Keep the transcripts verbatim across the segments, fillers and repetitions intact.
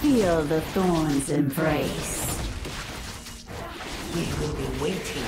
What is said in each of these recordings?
Feel the thorns embrace. We will be waiting.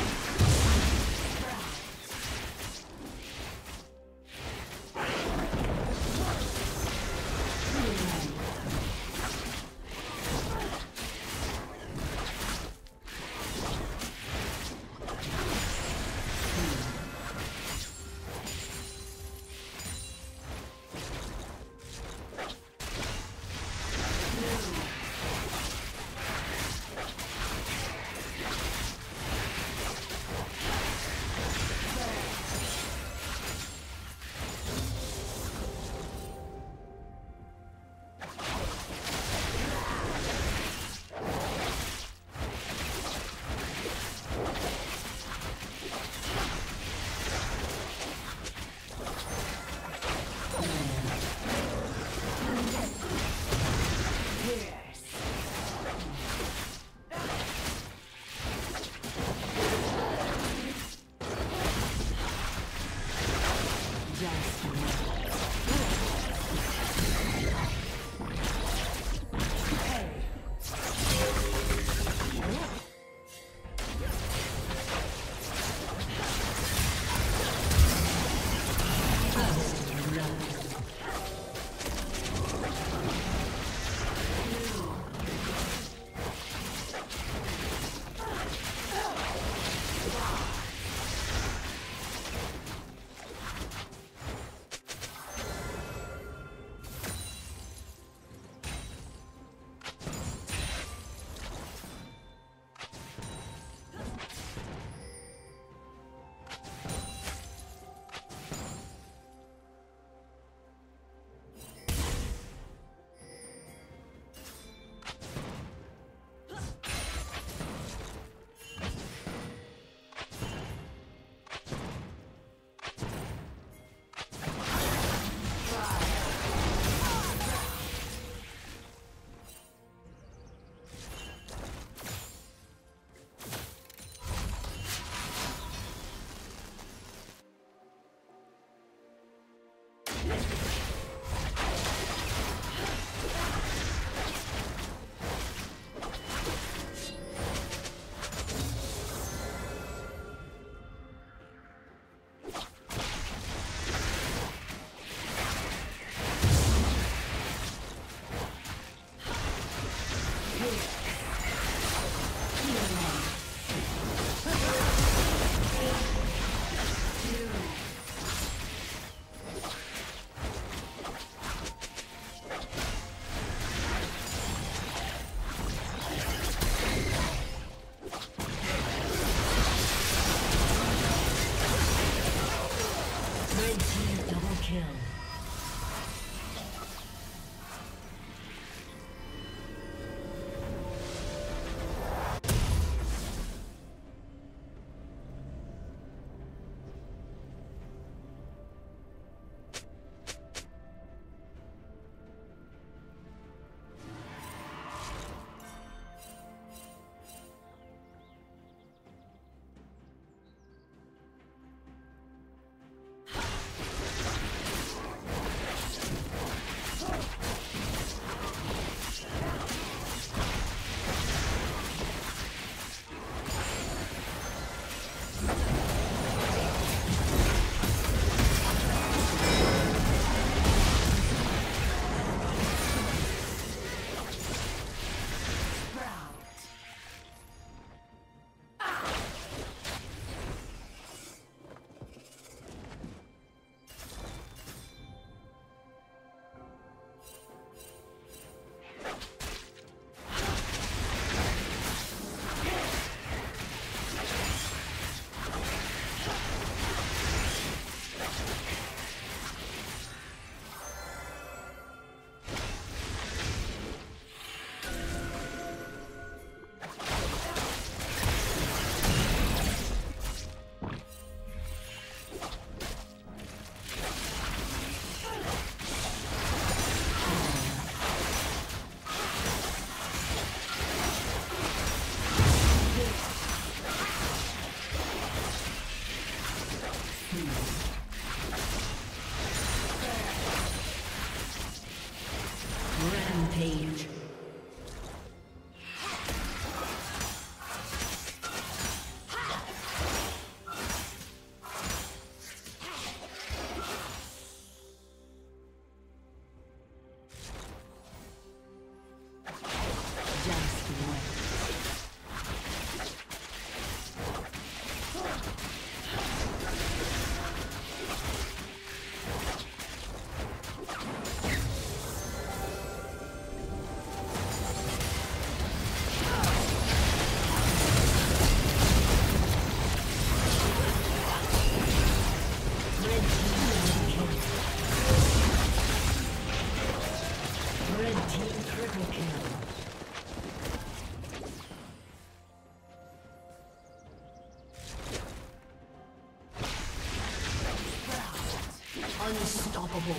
Unstoppable.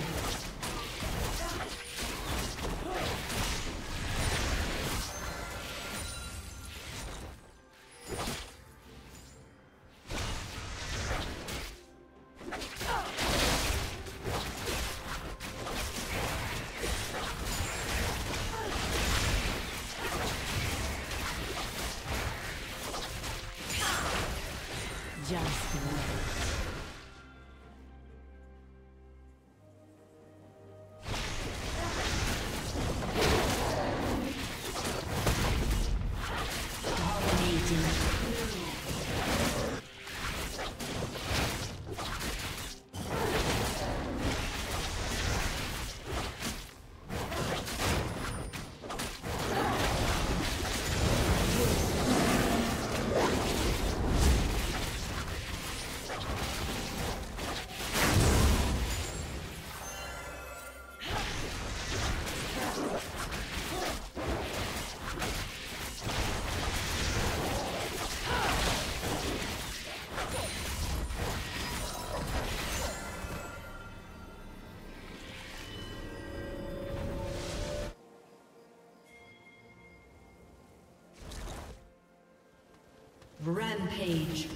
Rampage.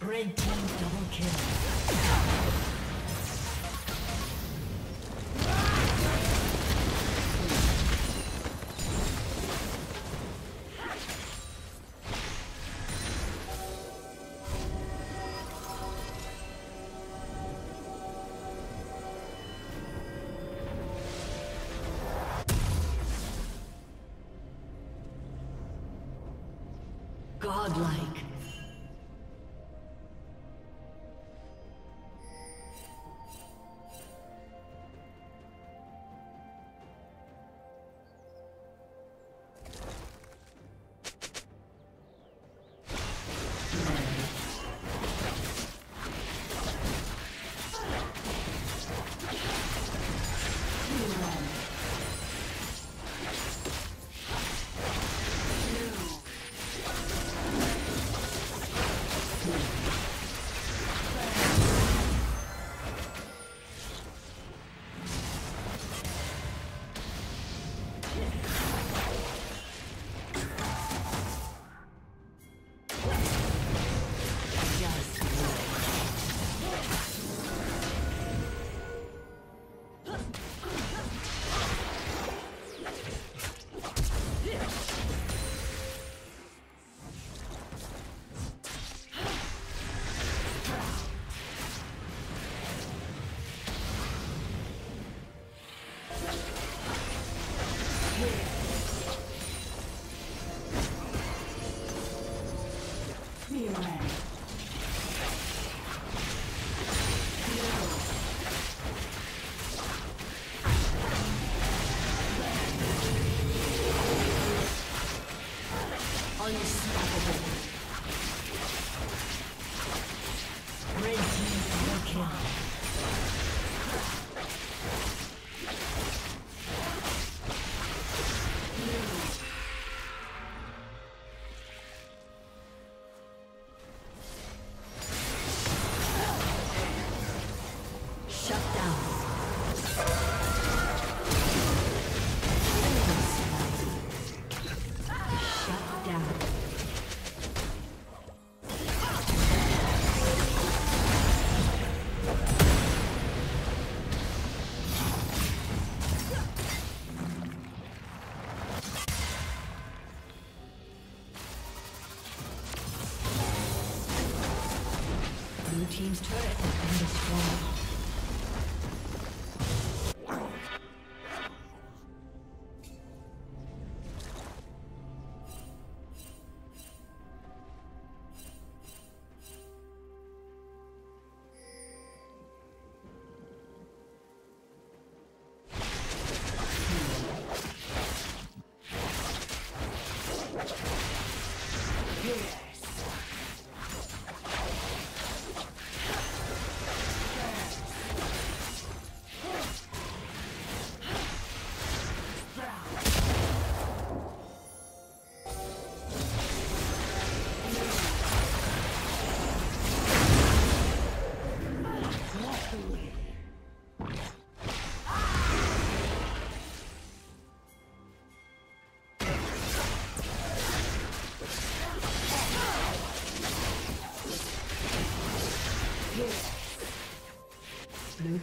Red team double kill. Godlike. Blue team's turret has been destroyed.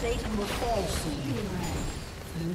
Satan will fall soon. Blue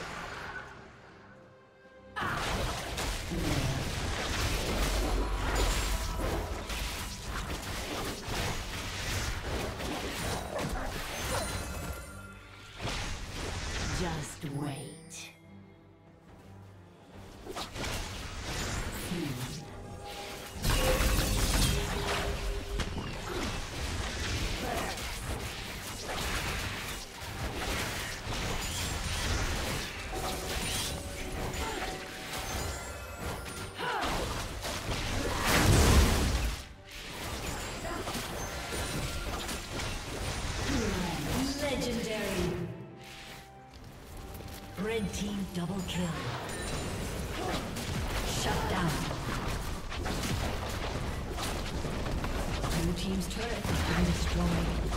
Red team double kill. Shut down. Blue team's turret has been destroyed.